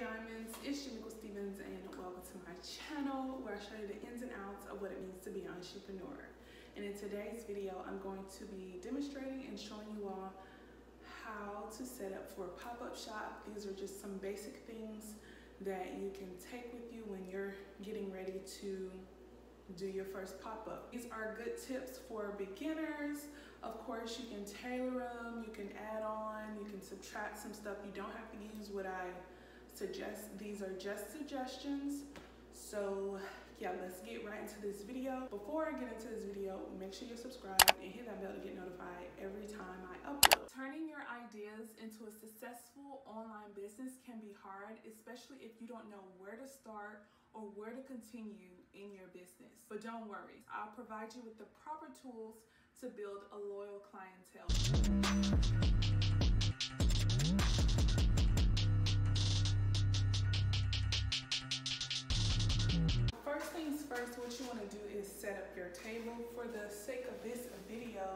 Diamonds, it's your Nicole Stevens and welcome to my channel where I show you the ins and outs of what it means to be an entrepreneur. And in today's video, I'm going to be demonstrating and showing you all how to set up for a pop-up shop. These are just some basic things that you can take with you when you're getting ready to do your first pop-up. These are good tips for beginners. Of course, you can tailor them, you can add on, you can subtract some stuff. You don't have to use what I suggest. These are just suggestions. So yeah, let's get right into this video. Before I get into this video, make sure you're subscribed and hit that bell to get notified every time I upload. Turning your ideas into a successful online business can be hard, especially if you don't know where to start or where to continue in your business. But don't worry, I'll provide you with the proper tools to build a loyal clientele. First things first, what you want to do is set up your table. For the sake of this video,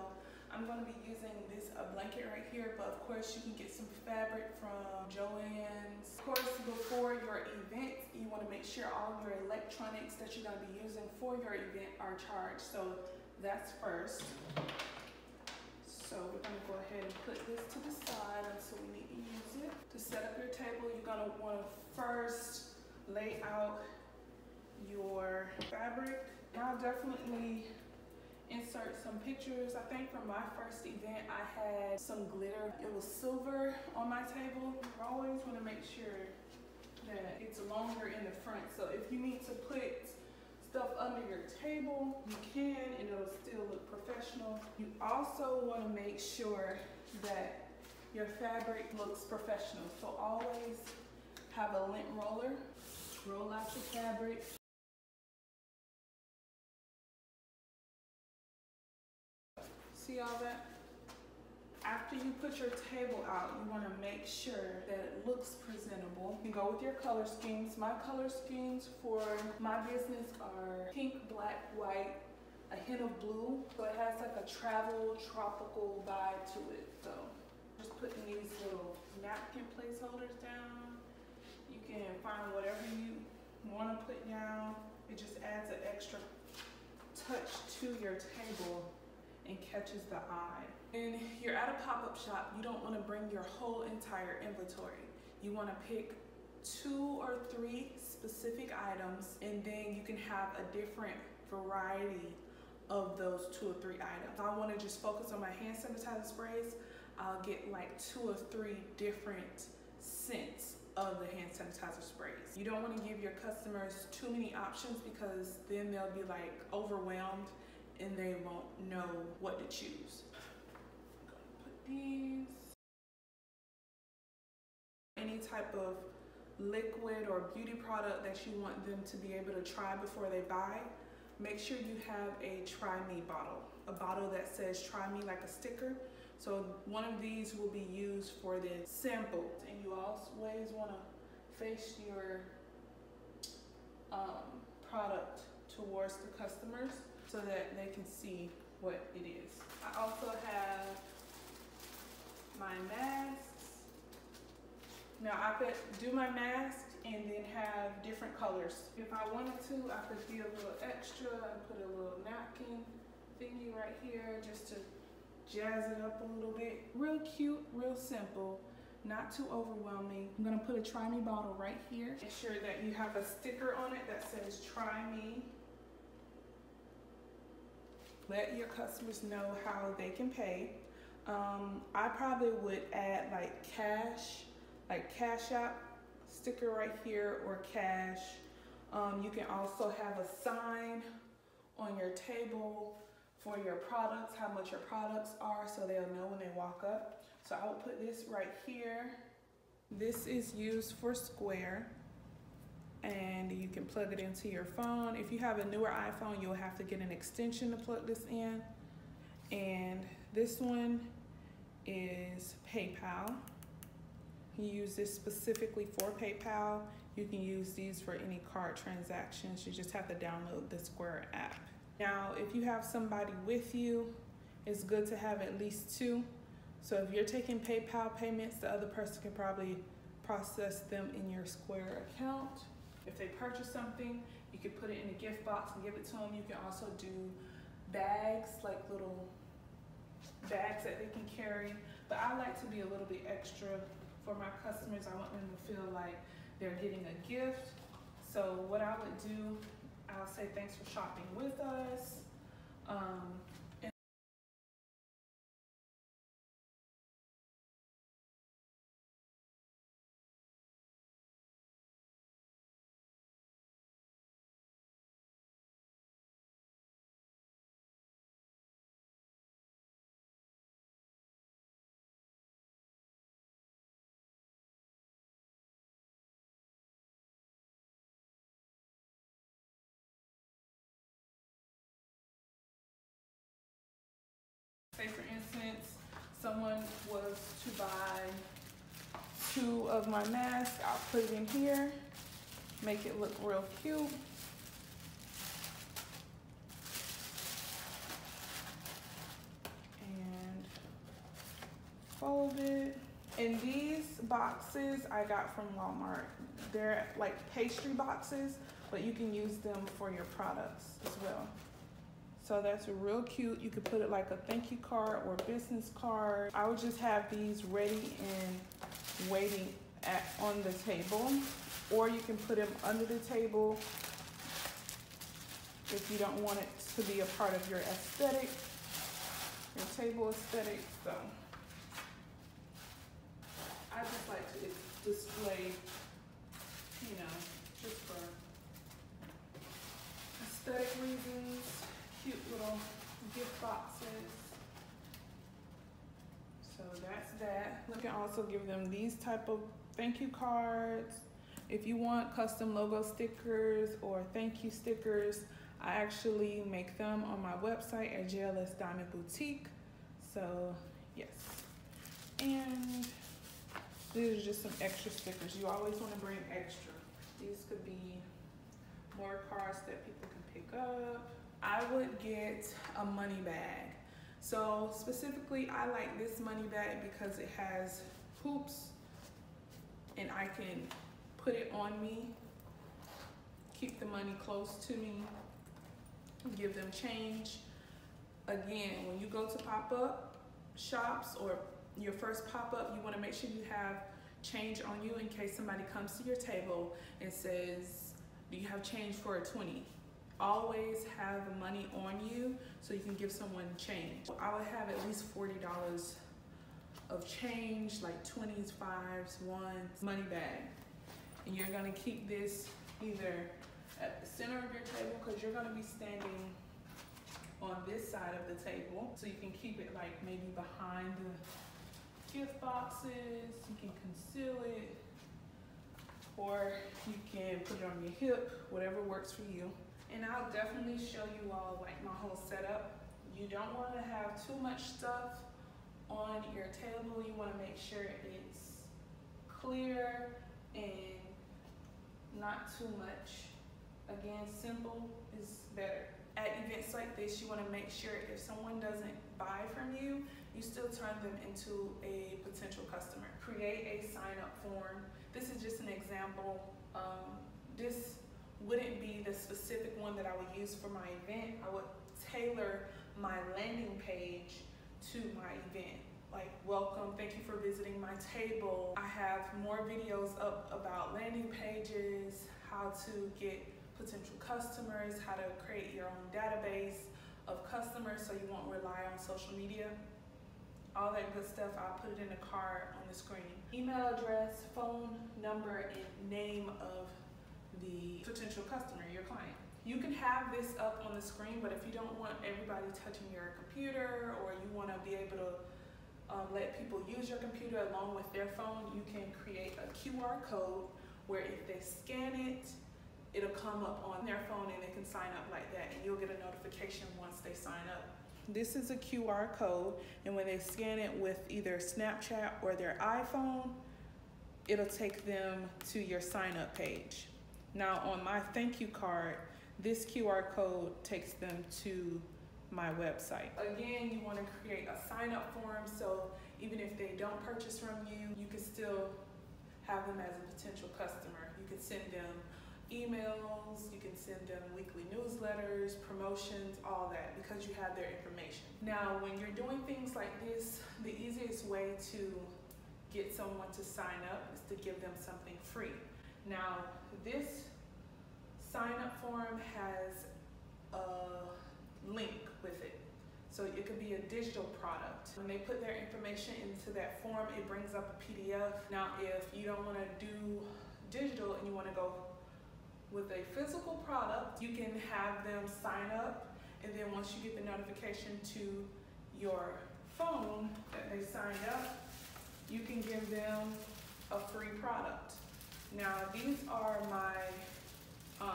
I'm going to be using this blanket right here, but of course you can get some fabric from Joann's. Of course, before your event, you want to make sure all your electronics that you're going to be using for your event are charged. So that's first. So we're going to go ahead and put this to the side until we need to use it. To set up your table, you're going to want to first lay out your fabric. Now definitely insert some pictures. I think for my first event, I had some glitter. It was silver on my table. You always want to make sure that it's longer in the front. So if you need to put stuff under your table, you can, and it'll still look professional. You also want to make sure that your fabric looks professional. So always have a lint roller. Roll out your fabric. See all that? After you put your table out, you want to make sure that it looks presentable. You go with your color schemes. My color schemes for my business are pink, black, white, a hint of blue. So it has like a travel, tropical vibe to it. So just putting these little napkin placeholders down. You can find whatever you want to put down. It just adds an extra touch to your table and catches the eye. When you're at a pop-up shop, you don't want to bring your whole entire inventory. You want to pick 2 or 3 specific items, and then you can have a different variety of those 2 or 3 items. I want to just focus on my hand sanitizer sprays. I'll get like 2 or 3 different scents of the hand sanitizer sprays. You don't want to give your customers too many options, because then they'll be like overwhelmed and they won't know what to choose. I'm gonna put these. Any type of liquid or beauty product that you want them to be able to try before they buy, make sure you have a try me bottle. A bottle that says try me, like a sticker. So one of these will be used for the sample. And you always want to face your product towards the customers, so that they can see what it is. I also have my masks. Now I could do my mask and then have different colors. If I wanted to, I could be a little extra and put a little napkin thingy right here just to jazz it up a little bit. Real cute, real simple, not too overwhelming. I'm gonna put a try me bottle right here. Make sure that you have a sticker on it that says try me. Let your customers know how they can pay. I probably would add like Cash App sticker right here, or cash. You can also have a sign on your table for your products, how much your products are, so they'll know when they walk up. So I will put this right here. This is used for Square, and you can plug it into your phone. If you have a newer iPhone, you'll have to get an extension to plug this in. And this one is PayPal. You use this specifically for PayPal. You can use these for any card transactions. You just have to download the Square app. Now, if you have somebody with you, it's good to have at least 2. So if you're taking PayPal payments, the other person can probably process them in your Square account. If they purchase something, you could put it in a gift box and give it to them. You can also do bags, like little bags that they can carry. But I like to be a little bit extra for my customers. I want them to feel like they're getting a gift. So what I would do, I'll say thanks for shopping with us. Say for instance, someone was to buy 2 of my masks, I'll put it in here, make it look real cute. And fold it. And these boxes I got from Walmart. They're like pastry boxes, but you can use them for your products as well. So that's real cute. You could put it like a thank you card or business card. I would just have these ready and waiting on the table, or you can put them under the table if you don't want it to be a part of your aesthetic, your table aesthetic. So I just like to display, you know, just for aesthetic reasons. Cute little gift boxes. So that's that. You can also give them these type of thank you cards. If you want custom logo stickers or thank you stickers, I actually make them on my website at JLS Diamond Boutique. So yes. And these are just some extra stickers. You always want to bring extra. These could be more cards that people can pick up. I would get a money bag. So specifically, I like this money bag because it has hoops and I can put it on me, keep the money close to me, give them change. Again, when you go to pop-up shops or your first pop-up, you wanna make sure you have change on you in case somebody comes to your table and says, do you have change for a 20? Always have money on you so you can give someone change. I would have at least $40 of change, like 20s, 5s, 1s, money bag. And you're gonna keep this either at the center of your table because you're gonna be standing on this side of the table. So you can keep it like maybe behind the gift boxes, you can conceal it, or you can put it on your hip, whatever works for you. And I'll definitely show you all like my whole setup. You don't want to have too much stuff on your table. You want to make sure it's clear and not too much. Again, simple is better. At events like this, you want to make sure if someone doesn't buy from you, you still turn them into a potential customer. Create a sign-up form. This is just an example. This wouldn't be the specific one that I would use for my event. I would tailor my landing page to my event. Like, welcome, thank you for visiting my table. I have more videos up about landing pages, how to get potential customers, how to create your own database of customers so you won't rely on social media. All that good stuff, I'll put it in a card on the screen. Email address, phone number, and name of the potential customer, your client. You can have this up on the screen, but if you don't want everybody touching your computer or you want to be able to let people use your computer along with their phone, you can create a QR code where if they scan it, it'll come up on their phone and they can sign up like that, and you'll get a notification once they sign up. This is a QR code, and when they scan it with either Snapchat or their iPhone, it'll take them to your sign up page. Now on my thank you card, this QR code takes them to my website. Again, you want to create a sign up form so even if they don't purchase from you, you can still have them as a potential customer. You can send them emails, you can send them weekly newsletters, promotions, all that, because you have their information. Now, when you're doing things like this, the easiest way to get someone to sign up is to give them something free. Now, this sign up form has a link with it. So it could be a digital product. When they put their information into that form, it brings up a PDF. Now, if you don't want to do digital and you want to go with a physical product, you can have them sign up, and then once you get the notification to your phone that they signed up, you can give them a free product. Now, these are my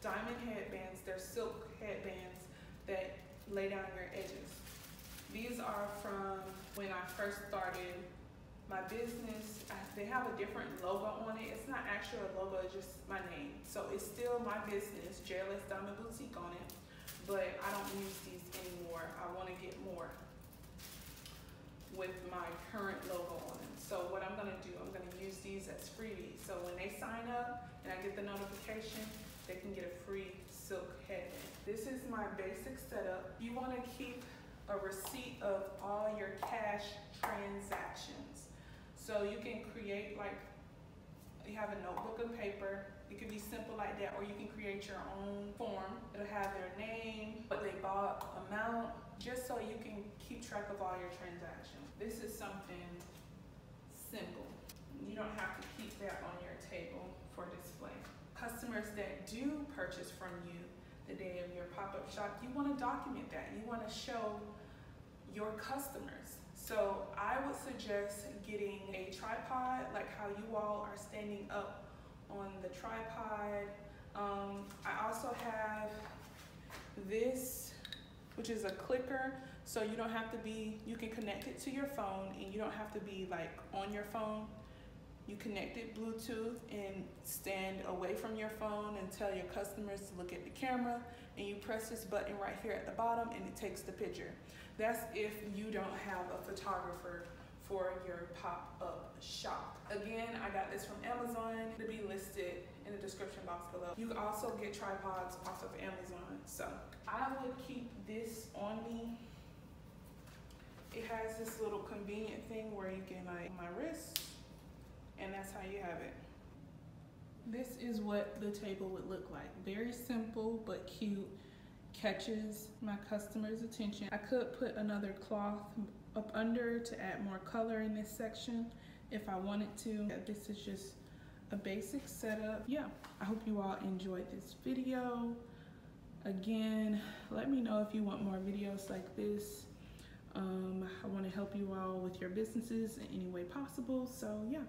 diamond headbands. They're silk headbands that lay down your edges. These are from when I first started my business. They have a different logo on it. It's not actually a logo, it's just my name. So it's still my business, JLS Diamond Boutique on it, but I don't use these anymore. I want to get more with my current logo on it. So what I'm going to do, I'm going to use these as freebies. So when they sign up and I get the notification, they can get a free silk headband. This is my basic setup. You want to keep a receipt of all your cash transactions. So you can create, like, you have a notebook and paper. It could be simple like that, or you can create your own form. It'll have their name, what they bought, amount, just so you can keep track of all your transactions. This is something simple. You don't have to keep that on your table for display. Customers that do purchase from you the day of your pop-up shop, you want to document that. You want to show your customers. So I would suggest getting a tripod, like how you all are standing up on the tripod. I also have this, which is a clicker, so you don't have to be, you can connect it to your phone and you don't have to be like on your phone. You connect it Bluetooth and stand away from your phone and tell your customers to look at the camera, and you press this button right here at the bottom and it takes the picture. That's if you don't have a photographer for your pop-up shop. Again, I got this from Amazon. It'll be listed in the description box below. You also get tripods off of Amazon. So I would keep this on me. It has this little convenient thing where you can, like, my wrist, and that's how you have it. This is what the table would look like. Very simple but cute, catches my customers' attention. I could put another cloth up under to add more color in this section if I wanted to. This is just a basic setup. Yeah, I hope you all enjoyed this video. Again, let me know if you want more videos like this. I want to help you all with your businesses in any way possible. So yeah.